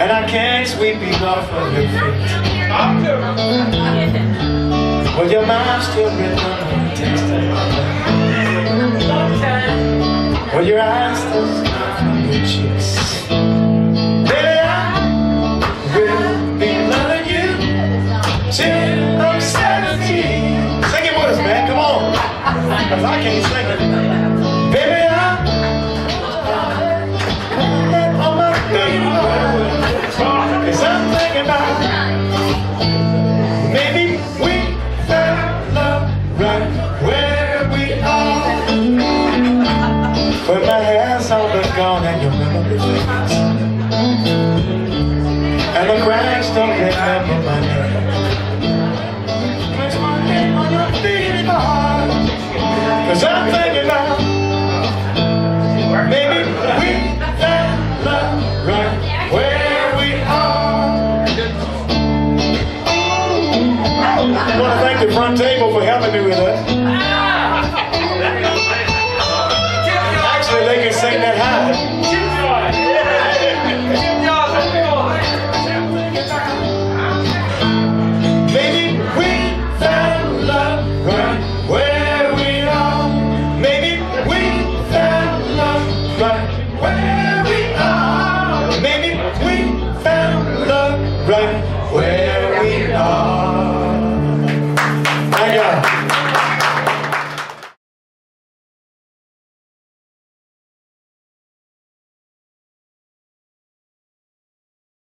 And I can't sweep you off of your feet. Will your mind still written on the text that I will your eyes still smile from your cheeks? Baby, I will be loving you till I'm 17. Sing it with us, man, come on. Because I can't sing it. Baby, maybe we found love right where we are. But my hair's all but gone and your memory fades, and the cracks don't remember my name. Place my hand on your feet in my heart, 'cause I'm thinking about maybe we found love right where I want to thank the front table for helping me with that. Actually, they can sing that high. Maybe we found love right where we are. Maybe we found love right where we are. Maybe we found love right